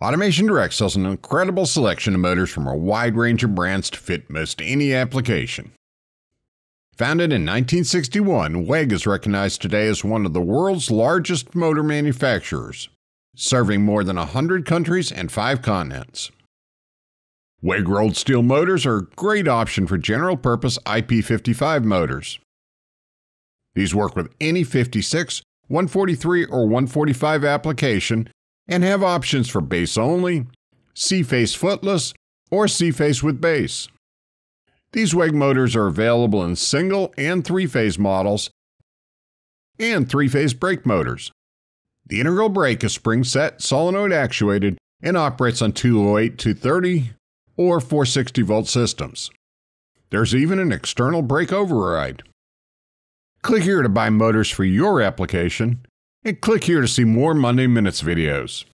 Automation Direct sells an incredible selection of motors from a wide range of brands to fit most any application. Founded in 1961, WEG is recognized today as one of the world's largest motor manufacturers, serving more than 100 countries and 5 continents. WEG rolled steel motors are a great option for general-purpose IP55 motors. These work with any 56, 143, or 145 application and have options for base only, C-face footless, or C-face with base. These WEG motors are available in single and three-phase models and three-phase brake motors. The integral brake is spring-set, solenoid actuated, and operates on 208/230 or 460-volt systems. There's even an external brake override. Click here to buy motors for your application, and click here to see more Monday Minutes videos.